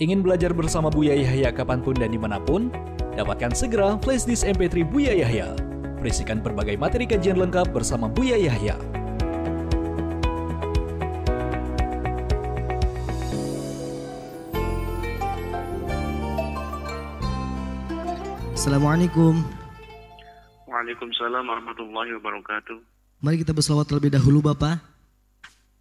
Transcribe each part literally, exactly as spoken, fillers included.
Ingin belajar bersama Buya Yahya kapanpun dan dimanapun? Dapatkan segera flashdisk M P tiga Buya Yahya. Berisikan berbagai materi kajian lengkap bersama Buya Yahya. Assalamualaikum. Waalaikumsalam warahmatullahi wabarakatuh. Mari kita berselawat terlebih dahulu, Bapak.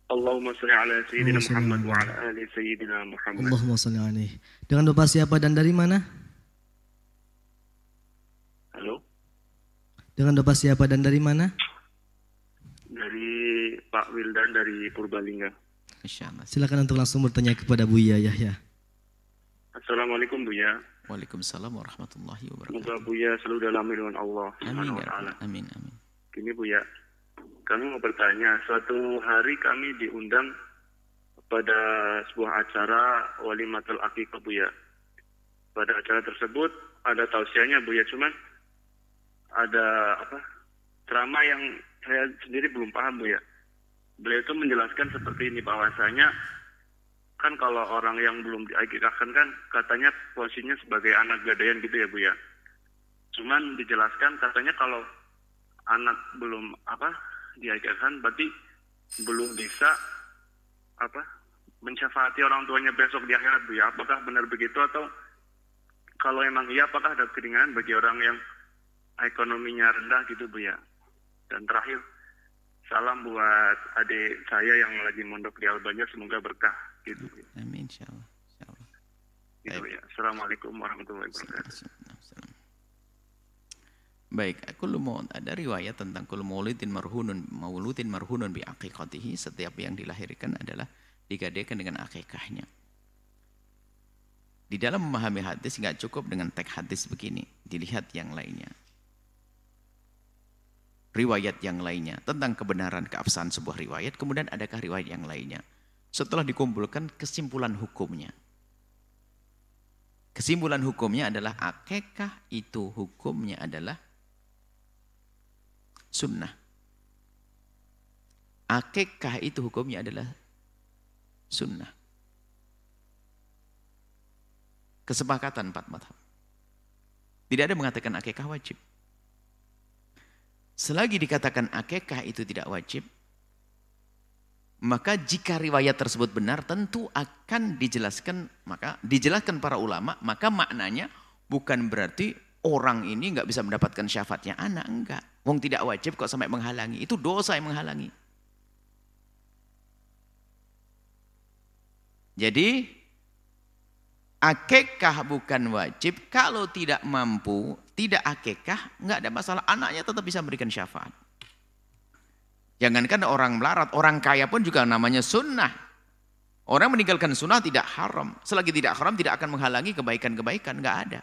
Allahumma shalli ala sayyidina Muhammad wa ala ali sayyidina Muhammad. Allahumma shalli alaihi. Dengan Bapak siapa dan dari mana? Halo. Dengan Bapak siapa dan dari mana? Dari Pak Wildan dari Purbalingga. Insyaallah. Silakan untuk langsung bertanya kepada Buya Yahya. Assalamualaikum Buya. Waalaikumsalam warahmatullahi wabarakatuh. Semoga Buya selalu dalam lindungan Allah. Amin, amin, amin. Gini Buya, kami mau bertanya. Suatu hari kami diundang pada sebuah acara walimatul aqiqah Buya. Pada acara tersebut ada tausiahnya Buya, cuman ada apa? Ceramah yang saya sendiri belum paham Buya. Beliau itu menjelaskan seperti ini bahwasanya, kan kalau orang yang belum diakikahkan kan katanya posisinya sebagai anak gadaian gitu ya Bu ya. Cuman dijelaskan katanya kalau anak belum apa diakikahkan berarti belum bisa apa mensyafaati orang tuanya besok di akhirat Bu ya. Apakah benar begitu, atau kalau emang iya apakah ada keringanan bagi orang yang ekonominya rendah gitu Bu ya. Dan terakhir, salam buat adik saya yang lagi mondok di Al-Bahjah, semoga berkah. Gitu. Amin, insyaallah. Insyaallah. Gitu ya. Assalamualaikum warahmatullahi wabarakatuh. Baik, kullu maulud, ada riwayat tentang kullu maulidin marhunun mauludin marhunun bi aqiqatihi, setiap yang dilahirkan adalah digadaikan dengan akikahnya. Di dalam memahami hadis nggak cukup dengan teks hadis begini, dilihat yang lainnya. Riwayat yang lainnya tentang kebenaran keabsahan sebuah riwayat, kemudian adakah riwayat yang lainnya? Setelah dikumpulkan kesimpulan hukumnya. Kesimpulan hukumnya adalah akikah itu hukumnya adalah sunnah. Akikah itu hukumnya adalah sunnah. Kesepakatan empat mazhab. Tidak ada mengatakan akikah wajib. Selagi dikatakan akikah itu tidak wajib, maka jika riwayat tersebut benar tentu akan dijelaskan, maka dijelaskan para ulama, maka maknanya bukan berarti orang ini nggak bisa mendapatkan syafaatnya anak, enggak. Wong tidak wajib kok sampai menghalangi, itu dosa yang menghalangi. Jadi akikah bukan wajib, kalau tidak mampu, tidak akikah, nggak ada masalah, anaknya tetap bisa memberikan syafaat. Jangankan orang melarat, orang kaya pun juga namanya sunnah. Orang meninggalkan sunnah tidak haram. Selagi tidak haram tidak akan menghalangi kebaikan-kebaikan, nggak ada.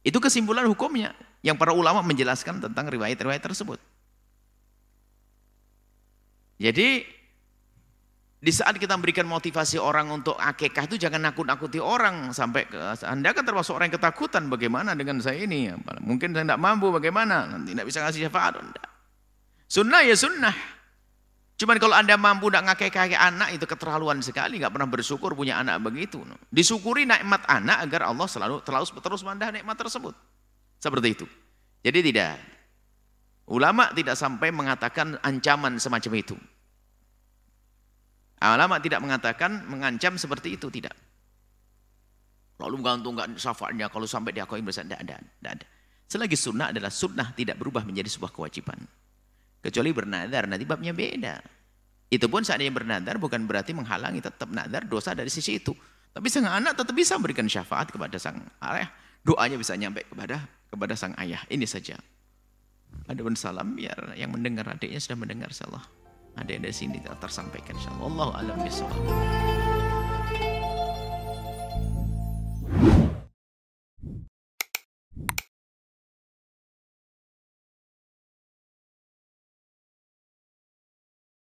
Itu kesimpulan hukumnya yang para ulama menjelaskan tentang riwayat-riwayat tersebut. Jadi di saat kita memberikan motivasi orang untuk akikah itu jangan nakut-nakuti orang sampai ke, Anda kan termasuk orang yang ketakutan, bagaimana dengan saya ini? Mungkin saya tidak mampu, bagaimana? Nanti tidak bisa ngasih syafaat. Enggak. Sunnah ya sunnah. Cuman kalau Anda mampu tidak ngakek-ngakek anak itu keterlaluan sekali, nggak pernah bersyukur punya anak begitu. Disyukuri nikmat anak agar Allah selalu terus terus menambah nikmat tersebut. Seperti itu. Jadi tidak, ulama tidak sampai mengatakan ancaman semacam itu. Ulama tidak mengatakan mengancam seperti itu, tidak. Lalu gantung nggak syafaatnya kalau sampai diakui bersandar, tidak ada. Selagi sunnah adalah sunnah, tidak berubah menjadi sebuah kewajiban. Kecuali bernadar, nanti babnya beda. Itu pun seandainya bernadar bukan berarti menghalangi, tetap nadar dosa dari sisi itu. Tapi sang anak tetap bisa memberikan syafaat kepada sang ayah, doanya bisa nyampe kepada kepada sang ayah. Ini saja. Ada pun salam biar yang mendengar adiknya sudah mendengar, insyaallah. Ada yang dari sini tersampaikan, insyaallah. Wallahu a'lam bishawab.